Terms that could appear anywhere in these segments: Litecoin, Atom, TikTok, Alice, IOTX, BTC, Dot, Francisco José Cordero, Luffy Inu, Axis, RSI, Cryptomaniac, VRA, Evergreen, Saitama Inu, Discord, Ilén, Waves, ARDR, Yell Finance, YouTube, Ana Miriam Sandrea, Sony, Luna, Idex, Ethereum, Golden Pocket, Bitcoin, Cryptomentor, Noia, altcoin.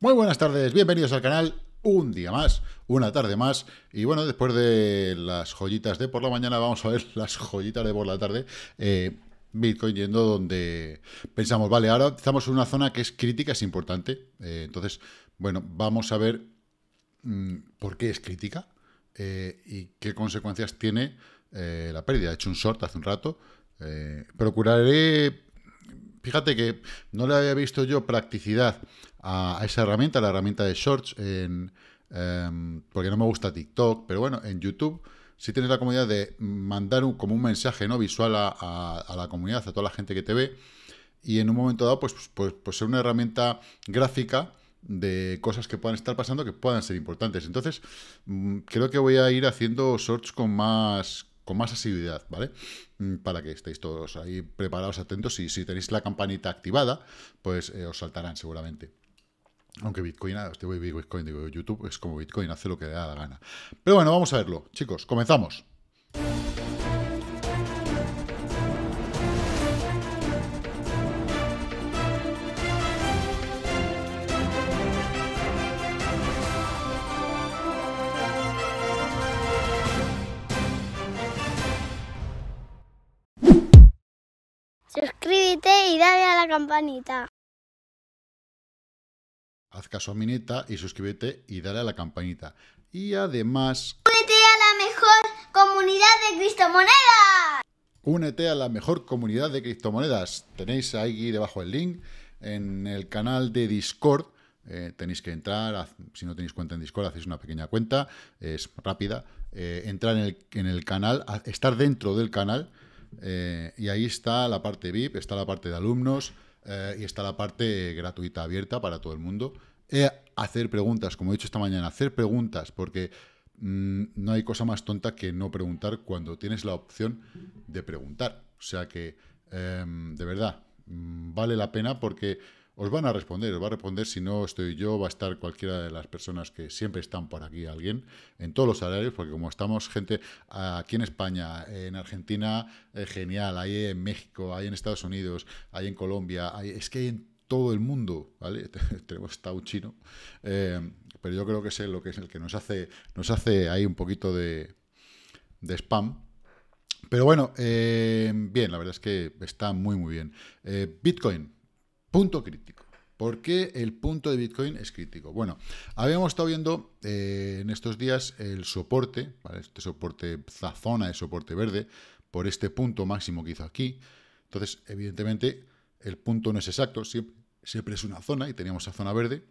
Muy buenas tardes, bienvenidos al canal, un día más, una tarde más, y bueno, después de las joyitas de por la mañana, vamos a ver las joyitas de por la tarde, Bitcoin yendo donde pensamos, vale, ahora estamos en una zona que es crítica, es importante, entonces, bueno, vamos a ver por qué es crítica y qué consecuencias tiene la pérdida. He hecho un short hace un rato, procuraré... Fíjate que no le había visto yo practicidad a esa herramienta, la herramienta de Shorts, porque no me gusta TikTok, pero bueno, en YouTube sí tienes la comodidad de mandar como un mensaje, ¿no?, visual a la comunidad, a toda la gente que te ve, y en un momento dado, pues ser una herramienta gráfica de cosas que puedan estar pasando, que puedan ser importantes. Entonces, creo que voy a ir haciendo Shorts con más asiduidad, ¿vale? Para que estéis todos ahí preparados, atentos, y si tenéis la campanita activada, pues os saltarán seguramente. Aunque Bitcoin, digo, YouTube es como Bitcoin, hace lo que le da la gana. Pero bueno, vamos a verlo. Chicos, comenzamos. Suscríbete y dale a la campanita. Haz caso a mi neta y suscríbete y dale a la campanita. Y además... ¡Únete a la mejor comunidad de criptomonedas! ¡Únete a la mejor comunidad de criptomonedas! Tenéis ahí debajo el link en el canal de Discord. Tenéis que entrar, si no tenéis cuenta en Discord, hacéis una pequeña cuenta, es rápida. Entrar en el canal, estar dentro del canal. Y ahí está la parte VIP, está la parte de alumnos y está la parte gratuita abierta para todo el mundo. Hacer preguntas, como he dicho esta mañana, hacer preguntas, porque no hay cosa más tonta que no preguntar cuando tienes la opción de preguntar. O sea que, de verdad, vale la pena porque os van a responder, si no estoy yo, va a estar cualquiera de las personas que siempre están por aquí, alguien, en todos los salarios, porque como estamos gente aquí en España, en Argentina, genial, ahí en México, ahí en Estados Unidos, ahí en Colombia, es que hay en todo el mundo, ¿vale? Tenemos estado un chino, pero yo creo que es lo que es el que nos hace ahí un poquito de spam. Pero bueno, bien, la verdad es que está muy, muy bien. Bitcoin. Punto crítico. ¿Por qué el punto de Bitcoin es crítico? Bueno, habíamos estado viendo en estos días el soporte, ¿vale? Este soporte, esta zona de soporte verde, por este punto máximo que hizo aquí. Entonces, evidentemente, el punto no es exacto, siempre es una zona, y teníamos esa zona verde.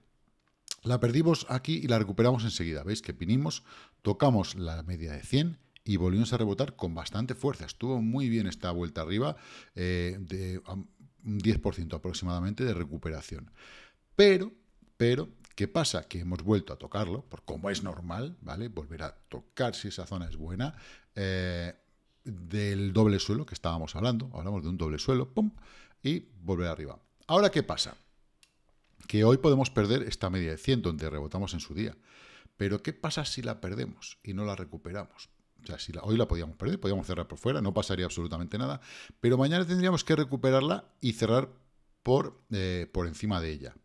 La perdimos aquí y la recuperamos enseguida. ¿Veis? Que vinimos, tocamos la media de 100 y volvimos a rebotar con bastante fuerza. Estuvo muy bien esta vuelta arriba, un 10% aproximadamente de recuperación. Pero, ¿qué pasa? Que hemos vuelto a tocarlo, por como es normal, ¿vale? Volver a tocar, si esa zona es buena, del doble suelo que estábamos hablando. Hablamos de un doble suelo, ¡pum! Y volver arriba. Ahora, ¿qué pasa? Que hoy podemos perder esta media de 100, donde rebotamos en su día. Pero, ¿qué pasa si la perdemos y no la recuperamos? O sea, si hoy la podíamos perder, podíamos cerrar por fuera, no pasaría absolutamente nada, pero mañana tendríamos que recuperarla y cerrar por encima de ella.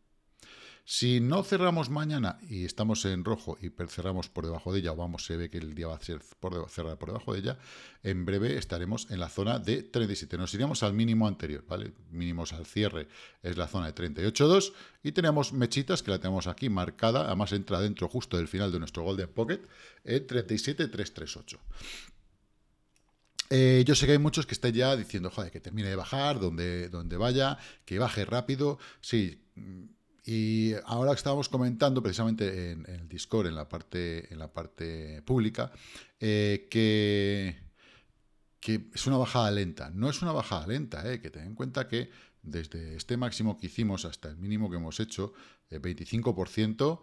Si no cerramos mañana y estamos en rojo y cerramos por debajo de ella, o vamos, se ve que el día va a ser cerrar por debajo de ella, en breve estaremos en la zona de 37. Nos iríamos al mínimo anterior, ¿vale? Mínimos al cierre es la zona de 38.2 y tenemos mechitas que la tenemos aquí marcada, además entra dentro justo del final de nuestro Golden Pocket en 37.338. Yo sé que hay muchos que están ya diciendo, joder, que termine de bajar, donde vaya, que baje rápido, sí. Y ahora estábamos comentando precisamente en el Discord, en la parte pública, que es una bajada lenta. No es una bajada lenta, que ten en cuenta que desde este máximo que hicimos hasta el mínimo que hemos hecho, 25%,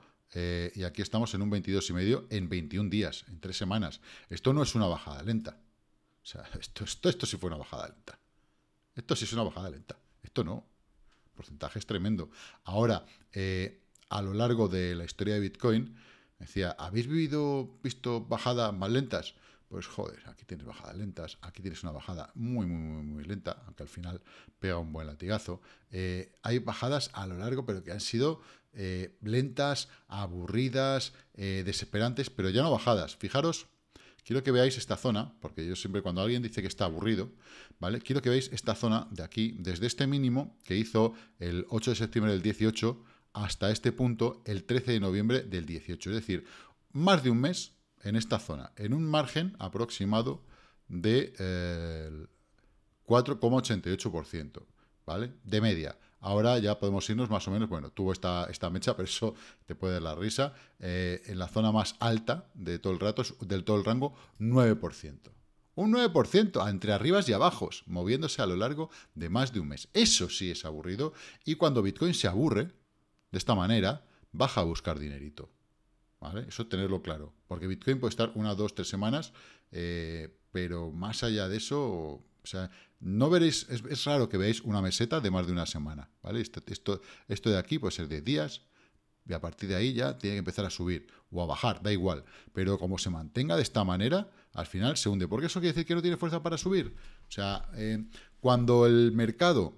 y aquí estamos en un 22,5 en 21 días, en 3 semanas. Esto no es una bajada lenta. O sea, esto sí fue una bajada lenta. Esto sí es una bajada lenta. Esto no. Porcentaje es tremendo. Ahora, a lo largo de la historia de Bitcoin, decía, ¿habéis visto bajadas más lentas? Pues joder, aquí tienes bajadas lentas, aquí tienes una bajada muy, muy, muy, muy lenta, aunque al final pega un buen latigazo. Hay bajadas a lo largo, pero que han sido lentas, aburridas, desesperantes, pero ya no bajadas. Fijaros, quiero que veáis esta zona, porque yo siempre cuando alguien dice que está aburrido, ¿vale? Quiero que veáis esta zona de aquí, desde este mínimo que hizo el 8 de septiembre del 18 hasta este punto, el 13 de noviembre del 18. Es decir, más de un mes en esta zona, en un margen aproximado de 4,88%, ¿vale? De media. Ahora ya podemos irnos más o menos, bueno, tuvo esta mecha, pero eso te puede dar la risa, en la zona más alta de todo el rato, del todo el rango, 9%. Un 9% entre arribas y abajos, moviéndose a lo largo de más de un mes. Eso sí es aburrido, y cuando Bitcoin se aburre, de esta manera, baja a buscar dinerito, ¿vale? Eso tenerlo claro, porque Bitcoin puede estar una, dos, tres semanas, pero más allá de eso... O sea, no veréis, es raro que veáis una meseta de más de una semana, ¿vale? Esto de aquí puede ser 10 días y a partir de ahí ya tiene que empezar a subir o a bajar, da igual. Pero como se mantenga de esta manera, al final se hunde. Porque eso quiere decir que no tiene fuerza para subir. O sea, cuando el mercado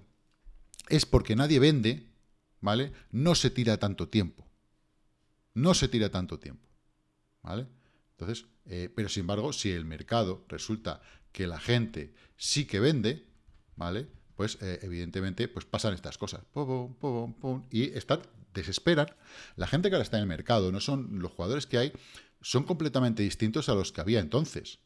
es porque nadie vende, ¿vale? No se tira tanto tiempo. No se tira tanto tiempo, ¿vale? Entonces, pero sin embargo, si el mercado resulta que la gente sí que vende, ¿vale? Pues evidentemente pues pasan estas cosas. Pum, pum, pum, y desesperan. La gente que ahora está en el mercado, no son los jugadores que hay, son completamente distintos a los que había entonces.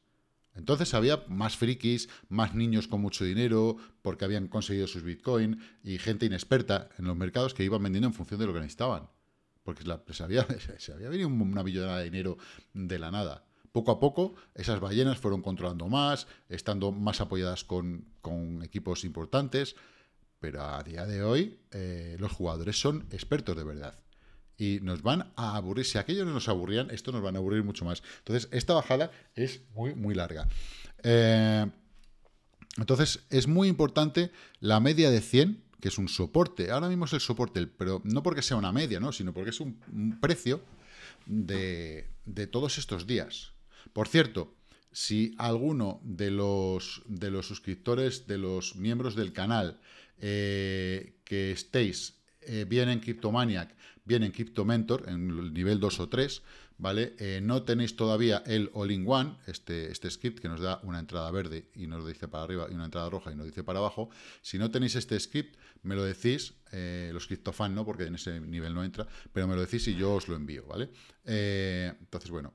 Entonces había más frikis, más niños con mucho dinero, porque habían conseguido sus bitcoins, y gente inexperta en los mercados que iban vendiendo en función de lo que necesitaban. Porque se había venido una millonada de dinero de la nada. Poco a poco, esas ballenas fueron controlando más, estando más apoyadas con equipos importantes, pero a día de hoy los jugadores son expertos de verdad y nos van a aburrir. Si aquellos no nos aburrían, estos nos van a aburrir mucho más. Entonces, esta bajada es muy, muy larga. Entonces, es muy importante la media de 100, que es un soporte. Ahora mismo es el soporte, pero no porque sea una media, ¿no? Sino porque es un precio de todos estos días. Por cierto, si alguno de los suscriptores, de los miembros del canal que estéis bien en Cryptomaniac, bien en Cryptomentor, en el nivel 2 o 3, ¿vale? No tenéis todavía el All-in-One, este script que nos da una entrada verde y nos dice para arriba, y una entrada roja y nos dice para abajo. Si no tenéis este script, me lo decís, los criptofans no, porque en ese nivel no entra, pero me lo decís y yo os lo envío, ¿vale? Entonces, bueno,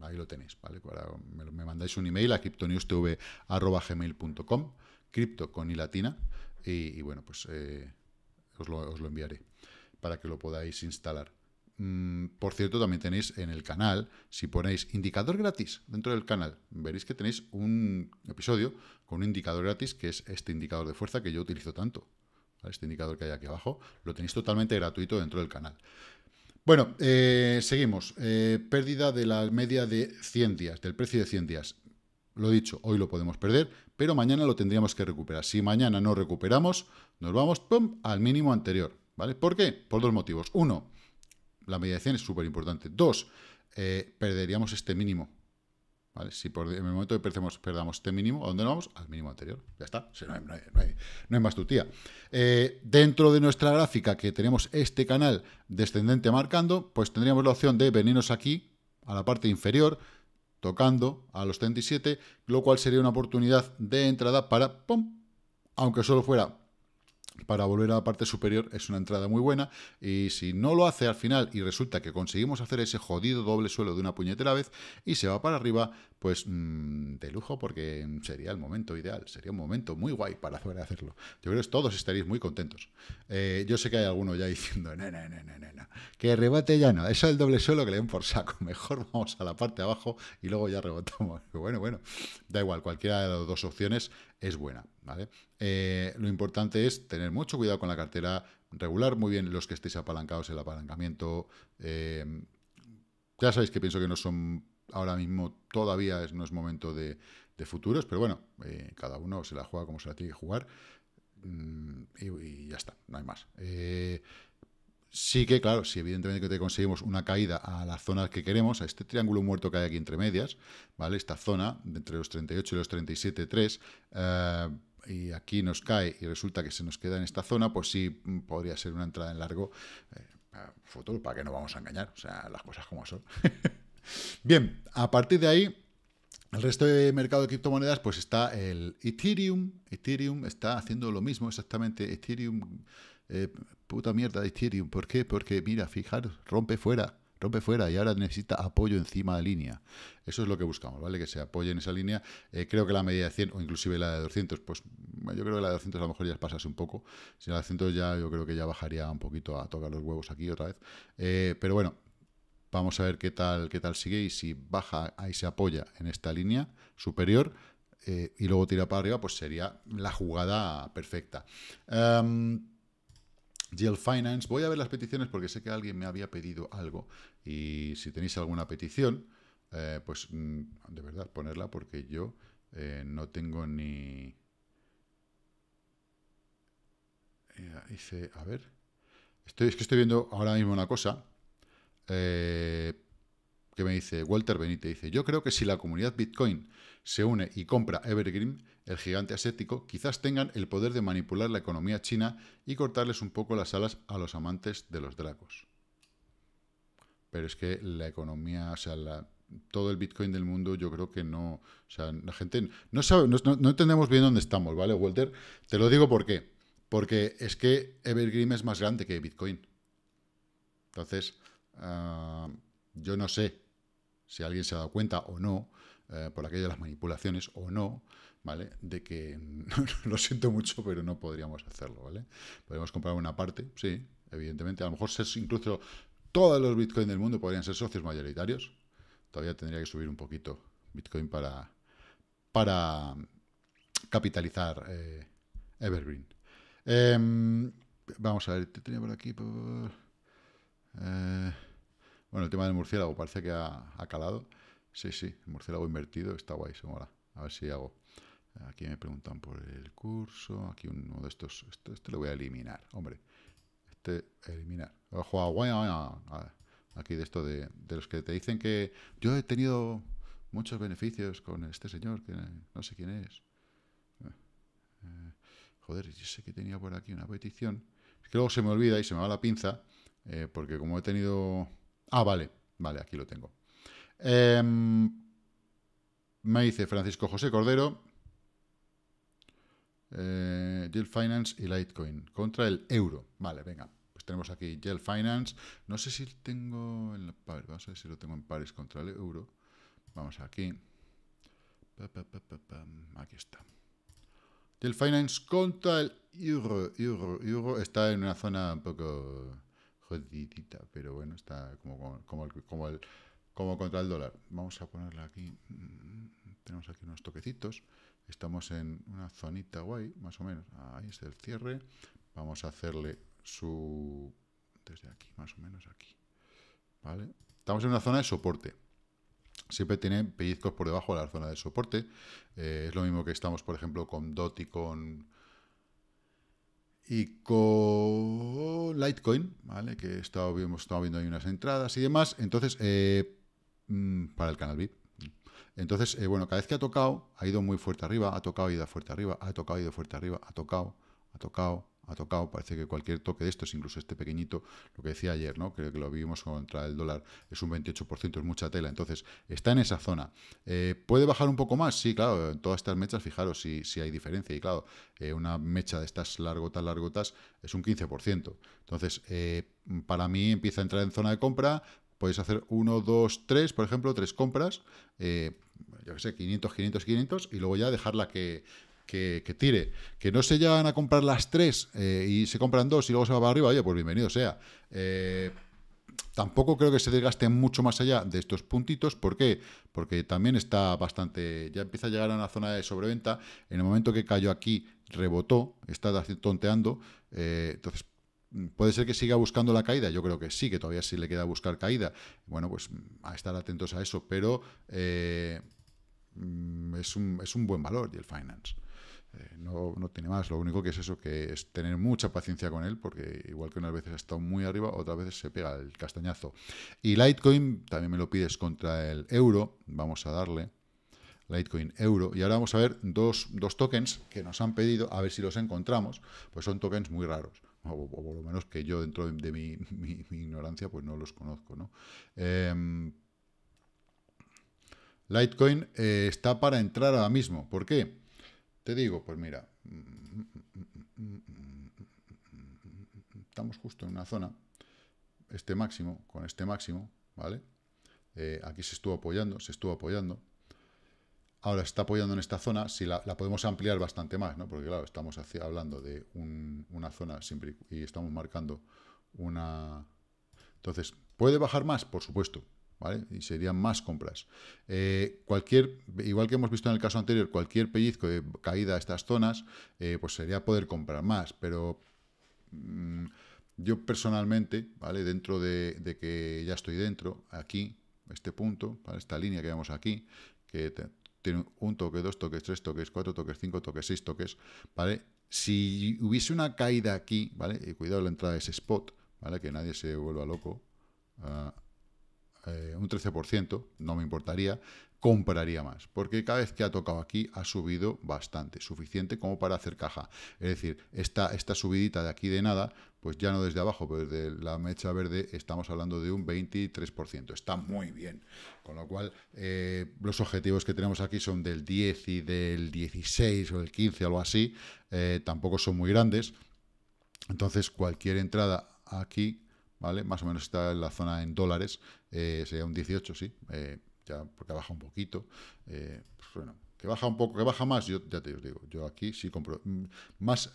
ahí lo tenéis, ¿vale? Me mandáis un email a criptonewstv@gmail.com, cripto con i latina, y bueno, pues os lo enviaré para que lo podáis instalar. Por cierto, también tenéis en el canal, si ponéis indicador gratis dentro del canal, veréis que tenéis un episodio con un indicador gratis, que es este indicador de fuerza que yo utilizo tanto, ¿vale? Este indicador que hay aquí abajo, lo tenéis totalmente gratuito dentro del canal. Bueno, seguimos. Pérdida de la media de 100 días, del precio de 100 días. Lo dicho, hoy lo podemos perder, pero mañana lo tendríamos que recuperar. Si mañana no recuperamos, nos vamos ¡pum!, al mínimo anterior, ¿vale? ¿Por qué? Por dos motivos. Uno, la media de 100 es súper importante. Dos, perderíamos este mínimo, ¿vale? Si en el momento que perdamos este mínimo, ¿a dónde nos vamos? Al mínimo anterior. Ya está. Si no hay más tutía. Dentro de nuestra gráfica, que tenemos este canal descendente marcando, pues tendríamos la opción de venirnos aquí, a la parte inferior, tocando a los 37, lo cual sería una oportunidad de entrada para, ¡pum!, aunque solo fuera para volver a la parte superior. Es una entrada muy buena, y si no lo hace al final y resulta que conseguimos hacer ese jodido doble suelo de una puñetera vez y se va para arriba, pues de lujo, porque sería el momento ideal, sería un momento muy guay para poder hacerlo. Yo creo que todos estaréis muy contentos. Yo sé que hay alguno ya diciendo, no, que rebote ya no, eso es el doble suelo, que le den por saco, mejor vamos a la parte de abajo y luego ya rebotamos. Bueno, da igual, cualquiera de las dos opciones es buena, ¿vale? Lo importante es tener mucho cuidado con la cartera, regular muy bien los que estéis apalancados, el apalancamiento. Ya sabéis que pienso que no son ahora mismo, todavía no es momento de futuros, pero bueno, cada uno se la juega como se la tiene que jugar, y ya está, no hay más. Sí que, claro, si evidentemente que te conseguimos una caída a las zonas que queremos, a este triángulo muerto que hay aquí entre medias, ¿vale? Esta zona, entre los 38 y los 37,3, y aquí nos cae y resulta que se nos queda en esta zona, pues sí, podría ser una entrada en largo. futuro, ¿para qué nos vamos a engañar? O sea, las cosas como son. Bien, a partir de ahí, el resto de mercado de criptomonedas, pues está el Ethereum. Ethereum está haciendo lo mismo exactamente. Ethereum, puta mierda de Ethereum. ¿Por qué? Porque, mira, fijaros, rompe fuera y ahora necesita apoyo encima de línea. Eso es lo que buscamos, ¿vale? Que se apoye en esa línea. Creo que la medida de 100 o inclusive la de 200, pues yo creo que la de 200 a lo mejor ya pasase un poco. Si la de 200 ya, yo creo que ya bajaría un poquito a tocar los huevos aquí otra vez. Pero bueno, vamos a ver qué tal sigue y si baja, ahí se apoya en esta línea superior y luego tira para arriba, pues sería la jugada perfecta. Yell Finance, voy a ver las peticiones porque sé que alguien me había pedido algo y si tenéis alguna petición, pues de verdad ponerla porque yo no tengo ni... hice, a ver, es que estoy viendo ahora mismo una cosa que me dice Walter Benítez, dice, yo creo que si la comunidad Bitcoin se une y compra Evergreen, el gigante asiático, quizás tengan el poder de manipular la economía china y cortarles un poco las alas a los amantes de los dracos. Pero es que la economía, o sea, todo el Bitcoin del mundo, yo creo que no, o sea, la gente no sabe, no entendemos bien dónde estamos, ¿vale, Walter? Te lo digo por qué, porque es que Evergreen es más grande que Bitcoin. Entonces, yo no sé si alguien se ha dado cuenta o no, por aquello de las manipulaciones o no, ¿vale? De que, lo siento mucho, pero no podríamos hacerlo, ¿vale? Podemos comprar una parte, sí, evidentemente. A lo mejor incluso todos los Bitcoin del mundo podrían ser socios mayoritarios. Todavía tendría que subir un poquito Bitcoin para capitalizar Evergreen. Vamos a ver, te tenía por aquí... Bueno, el tema del murciélago parece que ha calado. Sí, el murciélago invertido está guay, se mola. A ver si hago... Aquí me preguntan por el curso. Aquí uno de estos... Este lo voy a eliminar, hombre. Eliminar. Ojo, aquí de esto de los que te dicen que... Yo he tenido muchos beneficios con este señor, que no sé quién es. Joder, yo sé que tenía por aquí una petición. Es que luego se me olvida y se me va la pinza, porque como he tenido... Ah, vale, aquí lo tengo. Me dice Francisco José Cordero, Yell Finance y Litecoin contra el euro. Vale, venga, pues tenemos aquí Yell Finance. No sé si tengo en pares, vamos a ver si lo tengo en pares contra el euro. Vamos aquí. Aquí está. Yell Finance contra el euro. Está en una zona un poco... jodidita, pero bueno, está como contra el dólar. Vamos a ponerla aquí. Tenemos aquí unos toquecitos. Estamos en una zonita guay, más o menos. Ahí es el cierre. Vamos a hacerle desde aquí, más o menos aquí. ¿Vale? Estamos en una zona de soporte. Siempre tiene pellizcos por debajo de la zona de soporte. Es lo mismo que estamos, por ejemplo, con Dot y con Litecoin, ¿vale? Que hemos estado viendo ahí unas entradas y demás. Entonces, para el canal VIP. Entonces, bueno, cada vez que ha tocado, ha ido muy fuerte arriba, ha tocado, ido fuerte arriba, ha tocado, ido fuerte arriba, ha tocado. Parece que cualquier toque de estos, incluso este pequeñito, lo que decía ayer, ¿no? Creo que lo vimos contra el dólar, es un 28%, es mucha tela. Entonces, está en esa zona. ¿Puede bajar un poco más? Sí, claro, en todas estas mechas, fijaros si hay diferencia. Y claro, una mecha de estas largotas, es un 15%. Entonces, para mí empieza a entrar en zona de compra. Podéis hacer 1, 2, 3, por ejemplo, 3 compras. Yo qué sé, 500, 500, 500. Y luego ya dejarla que tire, que no se llegan a comprar las 3 y se compran 2 y luego se va para arriba, oye, pues bienvenido sea. Tampoco creo que se desgaste mucho más allá de estos puntitos. ¿Por qué? Porque también está bastante, ya empieza a llegar a una zona de sobreventa. En el momento que cayó aquí, rebotó, está tonteando, entonces puede ser que siga buscando la caída. Yo creo que sí, que todavía sí le queda buscar caída. Bueno, pues a estar atentos a eso, pero es un buen valor Yell Finance. No tiene más, lo único que es eso, que es tener mucha paciencia con él, porque igual que unas veces ha estado muy arriba, otras veces se pega el castañazo. Y Litecoin, también me lo pides contra el euro, vamos a darle Litecoin euro, y ahora vamos a ver dos tokens que nos han pedido, a ver si los encontramos, pues son tokens muy raros, o por lo menos que yo dentro de mi ignorancia pues no los conozco, ¿no? Litecoin está para entrar ahora mismo. ¿Por qué? Te digo, pues mira, estamos justo en una zona, este máximo, con este máximo, ¿vale? Aquí se estuvo apoyando. Ahora está apoyando en esta zona, si la podemos ampliar bastante más, ¿no? Porque, claro, estamos hablando de una zona siempre y estamos marcando una... Entonces, ¿puede bajar más? Por supuesto, ¿vale? Y serían más compras. Igual que hemos visto en el caso anterior, cualquier pellizco de caída a estas zonas, pues sería poder comprar más, pero... yo personalmente, ¿vale? Dentro de que ya estoy dentro, aquí, este punto, ¿vale? Esta línea que vemos aquí, que... tiene un toque, dos toques, tres toques, cuatro toques, cinco toques, seis toques, ¿vale? Si hubiese una caída aquí, ¿vale? Y cuidado la entrada de ese spot, ¿vale? Que nadie se vuelva loco. Un 13%, no me importaría, compraría más. Porque cada vez que ha tocado aquí ha subido bastante, suficiente como para hacer caja. Es decir, esta subidita de aquí de nada, pues ya no desde abajo, pero desde la mecha verde estamos hablando de un 23%. Está muy bien. Con lo cual, los objetivos que tenemos aquí son del 10 y del 16 o del 15, algo así. Tampoco son muy grandes. Entonces, cualquier entrada aquí... ¿vale? Más o menos está en la zona en dólares, sería un 18, sí, ya porque baja un poquito, pues bueno, que baja un poco, que baja más, yo ya te os digo, yo aquí sí compro, más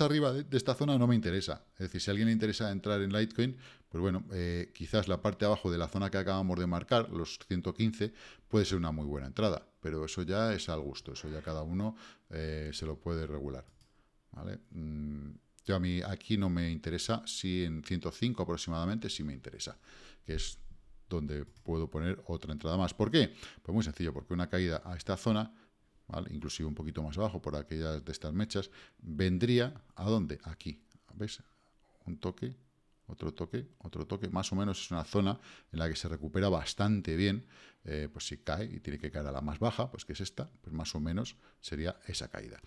arriba de esta zona no me interesa, es decir, si a alguien le interesa entrar en Litecoin, pues bueno, quizás la parte abajo de la zona que acabamos de marcar, los 115, puede ser una muy buena entrada, pero eso ya es al gusto, eso ya cada uno se lo puede regular, ¿vale? Yo a mí aquí no me interesa, si en 105 aproximadamente sí me interesa, que es donde puedo poner otra entrada más. ¿Por qué? Pues muy sencillo, porque una caída a esta zona, ¿vale? Inclusive un poquito más abajo por aquellas de estas mechas, vendría ¿a dónde? Aquí, ¿ves? Un toque, otro toque, otro toque, más o menos es una zona en la que se recupera bastante bien, pues si cae y tiene que caer a la más baja, pues que es esta, pues más o menos sería esa caída.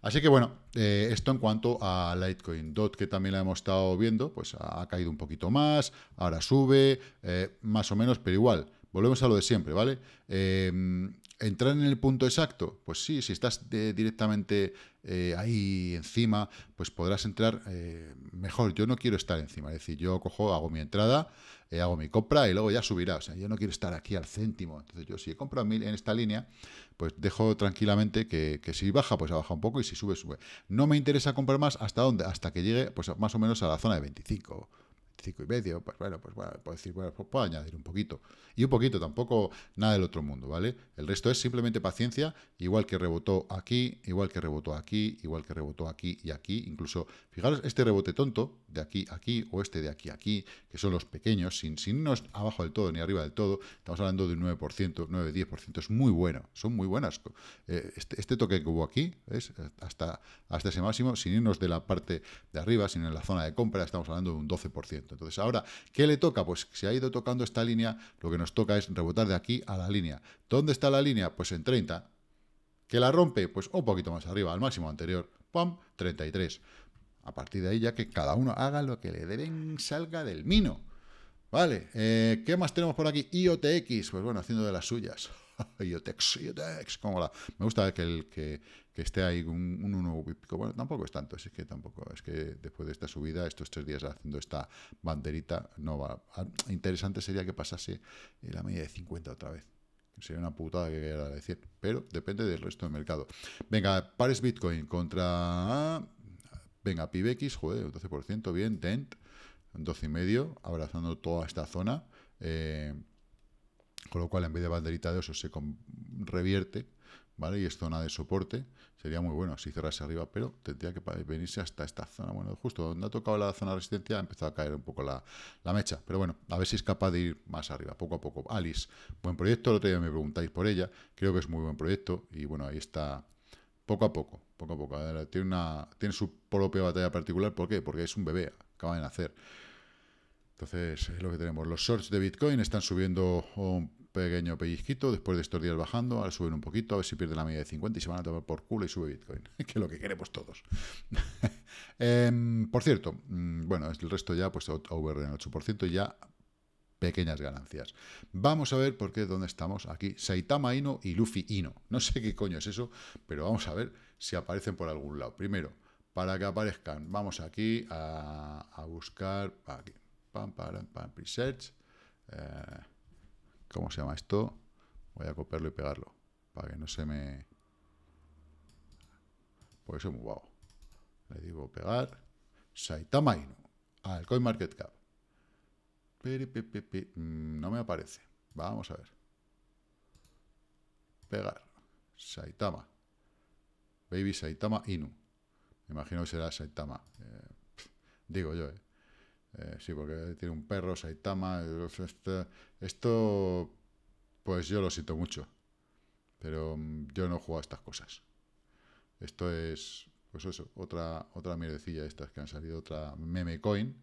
Así que bueno, esto en cuanto a Litecoin. Dot, que también la hemos estado viendo, pues ha caído un poquito más, ahora sube, más o menos, pero igual, volvemos a lo de siempre, ¿vale? ¿Entrar en el punto exacto? Pues sí, si estás directamente ahí encima, pues podrás entrar mejor. Yo no quiero estar encima, es decir, yo cojo, hago mi entrada, hago mi compra y luego ya subirá. O sea, yo no quiero estar aquí al céntimo. Entonces yo si he comprado 1000 en esta línea, pues dejo tranquilamente que si baja, pues ha bajado un poco y si sube, sube. No me interesa comprar más. ¿Hasta dónde? Hasta que llegue pues más o menos a la zona de 25. 5,5, pues bueno, puedo decir, bueno, pues puedo añadir un poquito. Y un poquito, tampoco nada del otro mundo, ¿vale? El resto es simplemente paciencia, igual que rebotó aquí, igual que rebotó aquí, igual que rebotó aquí y aquí. Incluso, fijaros, este rebote tonto, de aquí a aquí, o este de aquí a aquí, que son los pequeños, sin irnos abajo del todo ni arriba del todo, estamos hablando de un 9%, 9-10%, es muy bueno, son muy buenas. Este toque que hubo aquí, ¿ves? Hasta ese máximo, sin irnos de la parte de arriba, sino en la zona de compra, estamos hablando de un 12%. Entonces, ahora, ¿qué le toca? Pues si ha ido tocando esta línea, lo que nos toca es rebotar de aquí a la línea. ¿Dónde está la línea? Pues en 30. ¿Que la rompe? Pues un poquito más arriba, al máximo anterior. ¡Pam! 33. A partir de ahí, ya que cada uno haga lo que le deben, salga del mino. Vale, ¿qué más tenemos por aquí? IOTX, pues bueno, haciendo de las suyas. IOTX, como la... Me gusta que esté ahí un 1 y pico. Bueno, tampoco es tanto, es que tampoco. Es que después de esta subida, estos 3 días haciendo esta banderita, no va... Interesante sería que pasase la media de 50 otra vez. Sería una putada que quería decir, pero depende del resto del mercado. Venga, pares Bitcoin contra... Venga, PIBX, joder, un 12%, bien, Dent, un 12,5, abrazando toda esta zona. Con lo cual, en vez de banderita de oso, se revierte, ¿vale? Y es zona de soporte. Sería muy bueno si cerrase arriba, pero tendría que venirse hasta esta zona. Bueno, justo donde ha tocado la zona de resistencia ha empezado a caer un poco la mecha. Pero bueno, a ver si es capaz de ir más arriba, poco a poco. Alice, buen proyecto. El otro día me preguntáis por ella. Creo que es muy buen proyecto. Y bueno, ahí está... Poco a poco, poco a poco. Ver, tiene su propia batalla particular. ¿Por qué? Porque es un bebé, acaba de nacer. Entonces, es lo que tenemos. Los shorts de Bitcoin están subiendo pequeño pellizquito después de estos días bajando, ahora suben un poquito, a ver si pierden la media de 50 y se van a tomar por culo y sube Bitcoin, que es lo que queremos todos. Por cierto, bueno, el resto ya, pues over en el 8% y ya pequeñas ganancias. Vamos a ver por qué, dónde estamos aquí, Saitama Inu y Luffy Inu. No sé qué coño es eso, pero vamos a ver si aparecen por algún lado. Primero, para que aparezcan, vamos aquí a buscar, aquí, pam, presets. ¿Cómo se llama esto? Voy a copiarlo y pegarlo para que no se me... Porque soy muy guau. Le digo pegar Saitama Inu al CoinMarketCap. No me aparece. Vamos a ver. Pegar Saitama. Baby Saitama Inu. Me imagino que será Saitama. Digo yo, ¿eh? Sí, porque tiene un perro, Saitama... Esto... Pues yo lo siento mucho. Pero yo no juego a estas cosas. Esto es... Pues eso, otra mierdecilla de estas que han salido. Otra meme coin.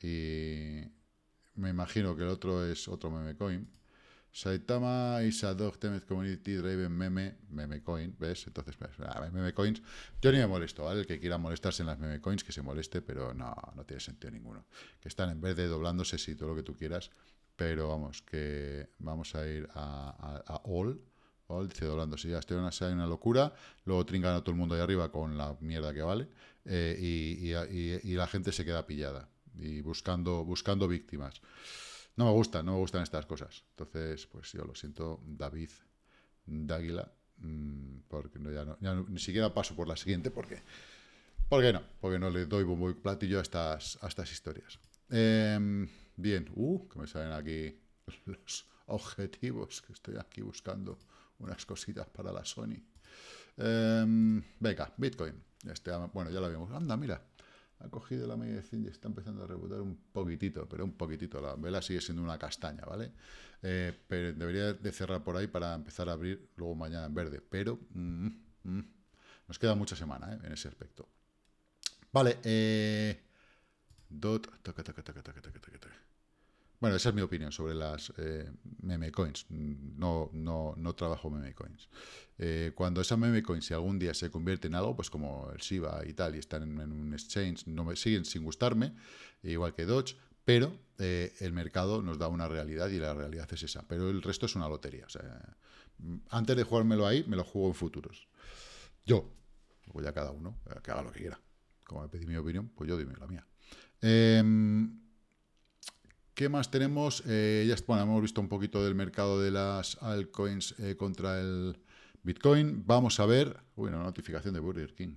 Y... Me imagino que el otro es otro meme coin. Saitama is a dog temed community driven meme coin, ¿ves? Entonces, meme coins, yo ni me molesto, ¿vale? El que quiera molestarse en las meme coins, que se moleste, pero no tiene sentido ninguno. Que están en vez de doblándose, sí, todo lo que tú quieras, pero vamos, que vamos a ir a all, dice doblándose, ya estoy en una locura, luego trincan a todo el mundo ahí arriba con la mierda que vale, y la gente se queda pillada, y buscando víctimas. No me gustan estas cosas. Entonces, pues yo lo siento, David Dáguila, porque ya no, ni siquiera paso por la siguiente, porque no le doy bombo y platillo a estas historias. Bien, que me salen aquí los objetivos, que estoy aquí buscando unas cositas para la Sony. Venga, Bitcoin. Bueno, ya lo vimos. Anda, mira. Ha cogido la media de 100 y está empezando a rebotar un poquitito, pero un poquitito. La vela sigue siendo una castaña, ¿vale? Pero debería de cerrar por ahí para empezar a abrir luego mañana en verde. Pero nos queda mucha semana, en ese aspecto. Vale. Dot. Bueno, esa es mi opinión sobre las meme coins. No trabajo meme coins. Cuando esas meme coins, si algún día se convierte en algo, pues como el Shiba y tal, y están en un exchange, no me siguen sin gustarme, igual que Doge, pero el mercado nos da una realidad y la realidad es esa. Pero el resto es una lotería. O sea, antes de jugármelo ahí, me lo juego en futuros. Yo, luego ya cada uno, que haga lo que quiera. Como me pedí mi opinión, pues yo dime la mía. ¿Qué más tenemos? Bueno, hemos visto un poquito del mercado de las altcoins contra el Bitcoin. Vamos a ver... una notificación de Burger King.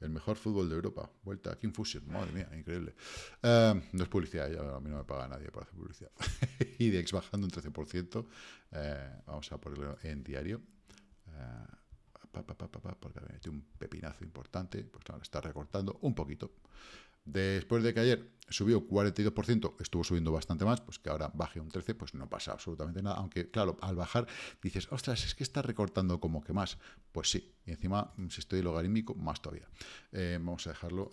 El mejor fútbol de Europa. Vuelta a King Fusion. Madre mía, increíble. No es publicidad. A mí no me paga nadie para hacer publicidad. Idex bajando un 13%. Vamos a ponerlo en diario. Porque había metido un pepinazo importante. Pues claro, está recortando un poquito. Después de que ayer subió 42%, estuvo subiendo bastante más, pues que ahora baje un 13%, pues no pasa absolutamente nada. Aunque, claro, al bajar dices, ostras, es que está recortando como que más. Pues sí, y encima, si estoy logarítmico, más todavía. Vamos a dejarlo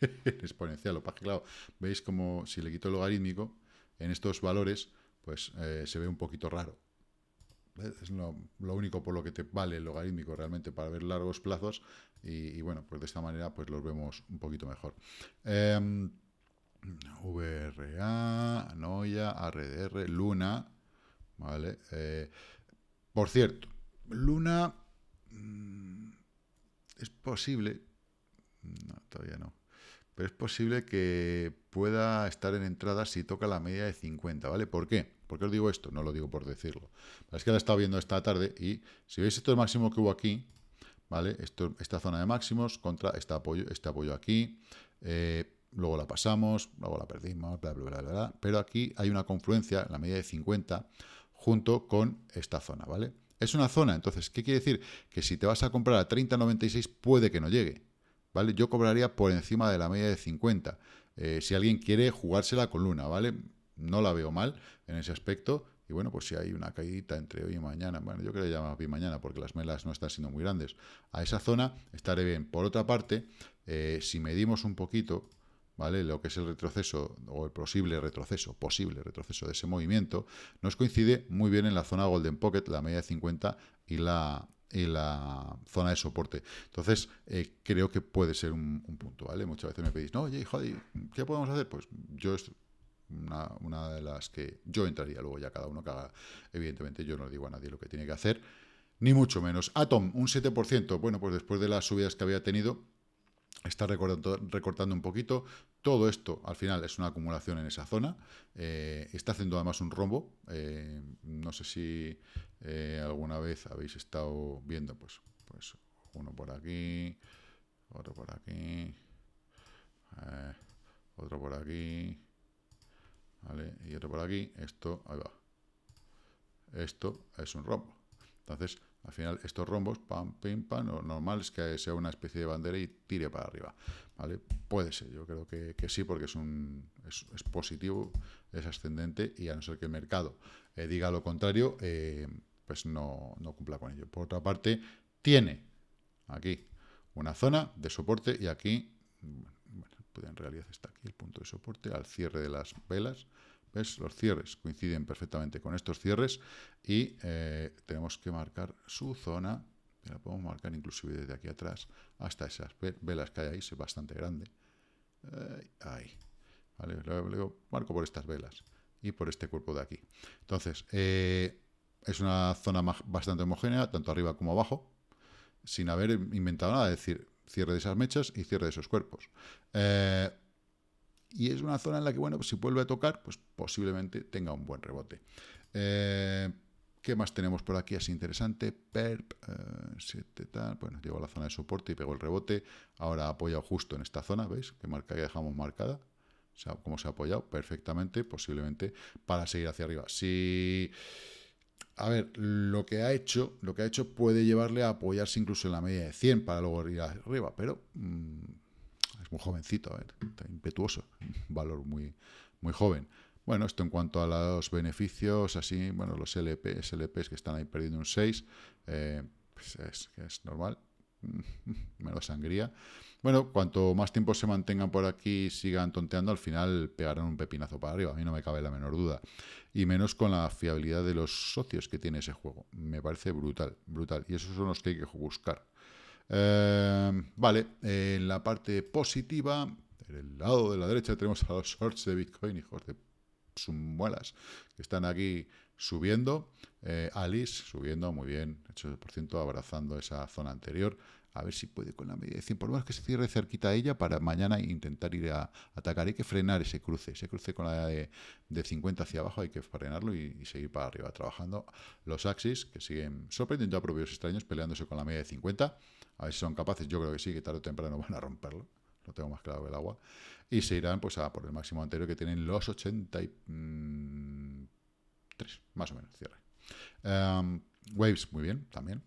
en exponencial. Lo que pasa que, claro, veis como si le quito el logarítmico, en estos valores, pues se ve un poquito raro. Es lo único por lo que te vale el logarítmico realmente, para ver largos plazos y bueno, pues de esta manera pues los vemos un poquito mejor. VRA, Noia, ARDR, Luna, vale. Por cierto, Luna es posible, no, todavía no, pero es posible que pueda estar en entrada si toca la media de 50, ¿vale? ¿Por qué? ¿Por qué os digo esto? No lo digo por decirlo. Es que la he estado viendo esta tarde y si veis esto es el máximo que hubo aquí, ¿vale? Esta zona de máximos contra este apoyo aquí, luego la pasamos, luego la perdimos, bla, bla, bla, bla, bla. Pero aquí hay una confluencia, la media de 50, junto con esta zona, ¿vale? Es una zona, entonces, ¿qué quiere decir? Que si te vas a comprar a 30.96 puede que no llegue, ¿vale? Yo cobraría por encima de la media de 50, si alguien quiere jugársela con Luna, ¿vale? No la veo mal en ese aspecto. Y bueno, pues si hay una caída entre hoy y mañana, bueno, yo creo que ya más bien mañana, porque las melas no están siendo muy grandes, a esa zona estaré bien. Por otra parte, si medimos un poquito, ¿vale? Lo que es el retroceso o el posible retroceso de ese movimiento, nos coincide muy bien en la zona Golden Pocket, la media de 50 y la zona de soporte. Entonces, creo que puede ser un punto, ¿vale? Muchas veces me pedís, no, oye, joder, ¿qué podemos hacer? Pues yo es una de las que yo entraría, luego ya cada uno que haga. Evidentemente yo no le digo a nadie lo que tiene que hacer, ni mucho menos. Atom, un 7%, bueno, pues después de las subidas que había tenido, está recortando un poquito. Todo esto, al final, es una acumulación en esa zona. Está haciendo además un rombo. No sé si alguna vez habéis estado viendo, pues uno por aquí, otro por aquí, otro por aquí, ¿vale? Y otro por aquí. Esto, ahí va. Esto es un rombo. Entonces, al final, estos rombos, pam, pim, pam, lo normal es que sea una especie de bandera y tire para arriba, ¿vale? Puede ser, yo creo que sí, porque es positivo, es ascendente, y a no ser que el mercado diga lo contrario, pues no cumpla con ello. Por otra parte, tiene aquí una zona de soporte y aquí, bueno, pues en realidad está aquí el punto de soporte al cierre de las velas. ¿Ves? Los cierres coinciden perfectamente con estos cierres y tenemos que marcar su zona. La podemos marcar inclusive desde aquí atrás hasta esas velas que hay ahí, es bastante grande. Ahí. Vale, luego marco por estas velas y por este cuerpo de aquí. Entonces, es una zona bastante homogénea, tanto arriba como abajo, sin haber inventado nada. Es decir, cierre de esas mechas y cierre de esos cuerpos. Y es una zona en la que, bueno, si vuelve a tocar, pues posiblemente tenga un buen rebote. ¿Qué más tenemos por aquí? Así interesante. Perp, 7 tal. Bueno, llegó a la zona de soporte y pegó el rebote. Ahora ha apoyado justo en esta zona, ¿veis? Que marca que dejamos marcada. O sea, cómo se ha apoyado perfectamente, posiblemente, para seguir hacia arriba. Si... A ver, lo que ha hecho puede llevarle a apoyarse incluso en la media de 100 para luego ir arriba, pero... es muy jovencito, impetuoso, valor muy joven. Bueno, esto en cuanto a los beneficios, así, bueno, los LPs que están ahí perdiendo un 6, pues es normal, menos sangría. Bueno, cuanto más tiempo se mantengan por aquí y sigan tonteando, al final pegarán un pepinazo para arriba, a mí no me cabe la menor duda. Y menos con la fiabilidad de los socios que tiene ese juego. Me parece brutal, brutal, y esos son los que hay que buscar. Vale, en la parte positiva, en el lado de la derecha tenemos a los shorts de Bitcoin, hijos de sus muelas, que están aquí subiendo. Alice subiendo muy bien, 8%, abrazando esa zona anterior. A ver si puede con la media de 100, por lo menos que se cierre cerquita de ella para mañana intentar ir a atacar. Hay que frenar ese cruce con la de 50 hacia abajo, hay que frenarlo y seguir para arriba trabajando. Los Axis, que siguen sorprendiendo a propios extraños, peleándose con la media de 50, a ver si son capaces. Yo creo que sí, que tarde o temprano van a romperlo, lo tengo más claro que el agua, y se irán pues a por el máximo anterior que tienen los 83, más o menos, cierre. Waves, muy bien, también.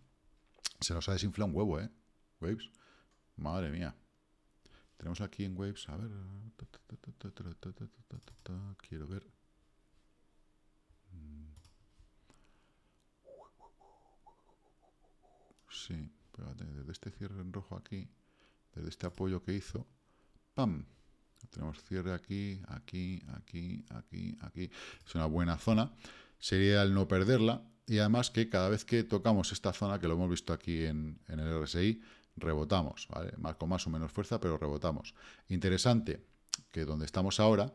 Se nos ha desinflado un huevo, Waves, madre mía. Tenemos aquí en Waves, a ver, quiero ver. Sí, pégate, desde este cierre en rojo aquí, desde este apoyo que hizo, ¡pam! Tenemos cierre aquí, aquí, aquí, aquí, aquí. Es una buena zona, sería el no perderla. Y además que cada vez que tocamos esta zona, que lo hemos visto aquí en el RSI, rebotamos, ¿vale? Con más o menos fuerza, pero rebotamos. Interesante que donde estamos ahora,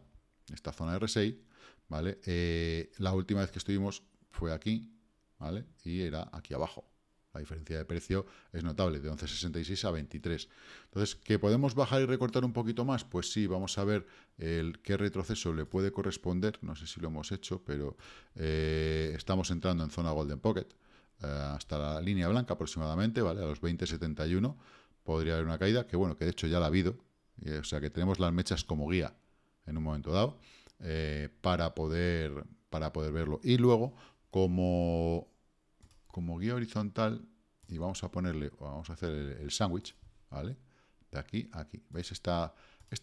esta zona de RSI, ¿vale? La última vez que estuvimos fue aquí, ¿vale? Y era aquí abajo. La diferencia de precio es notable, de 11,66 a 23. Entonces, ¿que podemos bajar y recortar un poquito más? Pues sí, vamos a ver qué retroceso le puede corresponder. No sé si lo hemos hecho, pero estamos entrando en zona Golden Pocket, hasta la línea blanca aproximadamente, ¿vale? A los 20,71 podría haber una caída, que bueno, que de hecho ya la ha habido. O sea, que tenemos las mechas como guía en un momento dado para poder verlo. Y luego, como guía horizontal, y vamos a hacer el sándwich, ¿vale? De aquí a aquí. ¿Veis esta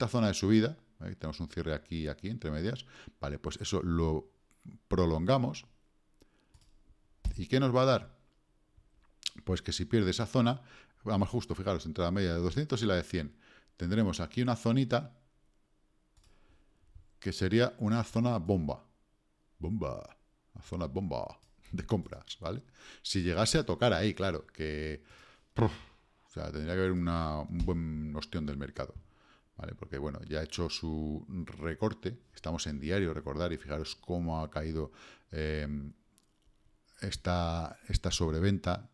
zona de subida? ¿Vale? Tenemos un cierre aquí y aquí, entre medias. Vale, pues eso lo prolongamos. ¿Y qué nos va a dar? Pues que si pierde esa zona, vamos justo, fijaros, entre la media de 200 y la de 100, tendremos aquí una zonita que sería una zona bomba. Una zona bomba de compras, ¿vale? Si llegase a tocar ahí, claro, que... O sea, tendría que haber un buen ostión del mercado, ¿vale? Porque, bueno, ya ha hecho su recorte. Estamos en diario, recordar, y fijaros cómo ha caído esta sobreventa.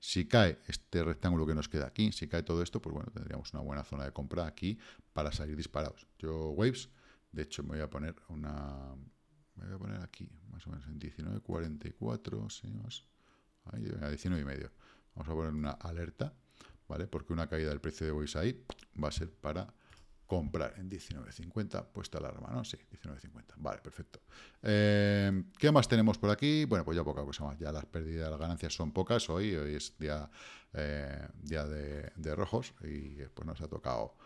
Si cae este rectángulo que nos queda aquí, si cae todo esto, pues bueno, tendríamos una buena zona de compra aquí para salir disparados. Yo, Waves, de hecho, me voy a poner una... Me voy a poner aquí, más o menos en 19.44, sí, más... Ahí, a 19,5. Vamos a poner una alerta, ¿vale? Porque una caída del precio de Waves ahí va a ser para comprar en 19.50, puesta alarma, ¿no? Sí, 19.50. Vale, perfecto. ¿Qué más tenemos por aquí? Bueno, pues ya poca cosa más. Ya las pérdidas, las ganancias son pocas. Hoy es día de rojos y pues nos ha tocado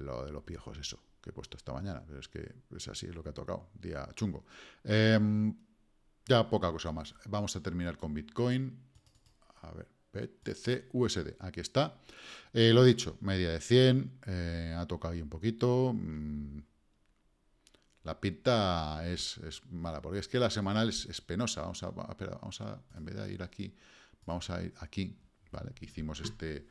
lo de los viejos, eso que he puesto esta mañana. Pero es que es así, es lo que ha tocado. Día chungo. Ya poca cosa más. Vamos a terminar con Bitcoin. A ver. BTC-USD, aquí está. Lo dicho, media de 100, ha tocado ahí un poquito. La pinta es mala, porque es que la semanal es penosa. Vamos a, espera, vamos a, en vez de ir aquí, vamos a ir aquí, ¿vale? Que hicimos este...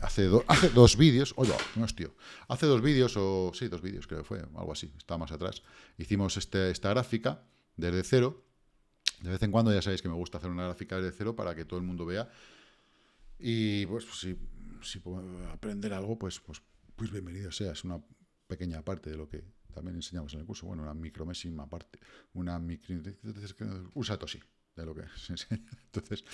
Hace dos vídeos, oye, no es tío. Hace dos vídeos, o sí, dos vídeos creo que fue, algo así, está más atrás. Hicimos esta gráfica desde cero. De vez en cuando ya sabéis que me gusta hacer una gráfica desde cero para que todo el mundo vea. Y pues si puedo aprender algo, pues bienvenido sea. Es una pequeña parte de lo que también enseñamos en el curso. Bueno, una micromésima parte. Una micro... Un satoshi de lo que se enseña. Entonces,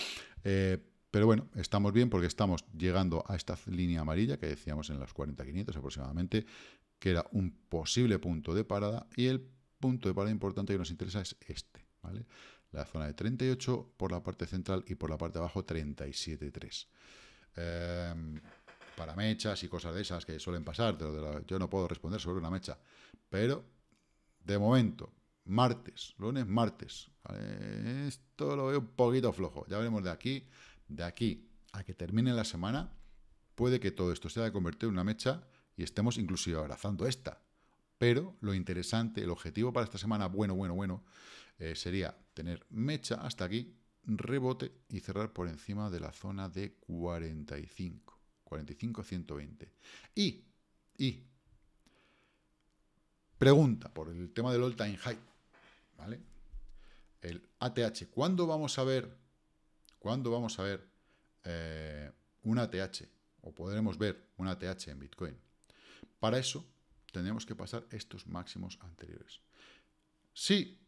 pero bueno, estamos bien porque estamos llegando a esta línea amarilla que decíamos en los 40.500 aproximadamente, que era un posible punto de parada. Y el punto de parada importante que nos interesa es este, ¿vale? La zona de 38 por la parte central y por la parte de abajo 37,3. Para mechas y cosas de esas que suelen pasar, yo no puedo responder sobre una mecha. Pero, de momento, martes, lunes, martes. ¿Vale? Esto lo veo un poquito flojo. Ya veremos de aquí a que termine la semana. Puede que todo esto se haya convertido en una mecha y estemos inclusive abrazando esta. Pero lo interesante, el objetivo para esta semana, bueno, sería tener mecha hasta aquí, rebote y cerrar por encima de la zona de 45, 45-120. Y pregunta por el tema del all time high, ¿vale? El ATH, ¿cuándo vamos a ver un ATH? O podremos ver un ATH en Bitcoin. Para eso tendríamos que pasar estos máximos anteriores. Sí.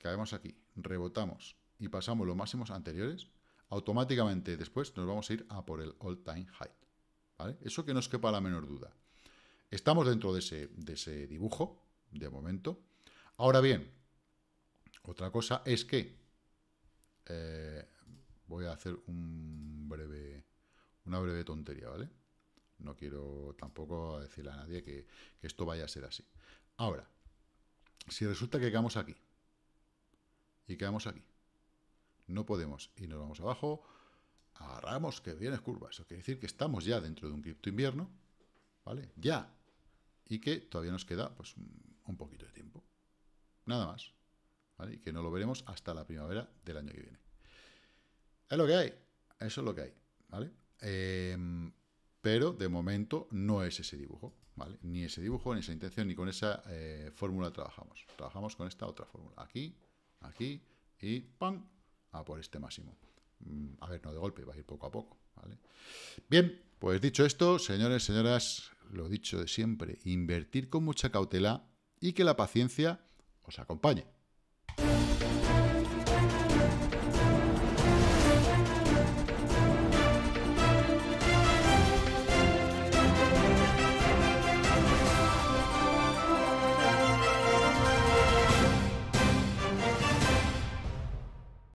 Caemos aquí, rebotamos y pasamos los máximos anteriores, automáticamente después nos vamos a ir a por el all-time high, ¿vale? Eso que no os quepa la menor duda. Estamos dentro de ese dibujo, de momento. Ahora bien, otra cosa es que... voy a hacer una breve tontería, ¿vale? No quiero tampoco decirle a nadie que esto vaya a ser así. Ahora, si resulta que quedamos aquí, y quedamos aquí, no podemos, y nos vamos abajo, agarramos que viene curva. Eso quiere decir que estamos ya dentro de un cripto invierno, ¿vale? Ya, y que todavía nos queda pues un poquito de tiempo, nada más, ¿vale? Y que no lo veremos hasta la primavera del año que viene. Es lo que hay, eso es lo que hay, ¿vale? Pero de momento no es ese dibujo, ¿vale? Ni ese dibujo, ni esa intención, ni con esa fórmula trabajamos. Trabajamos con esta otra fórmula, aquí, y ¡pam! A por este máximo. A ver, no de golpe, va a ir poco a poco, ¿vale? Bien, pues dicho esto, señores, señoras, lo dicho de siempre, invertir con mucha cautela y que la paciencia os acompañe.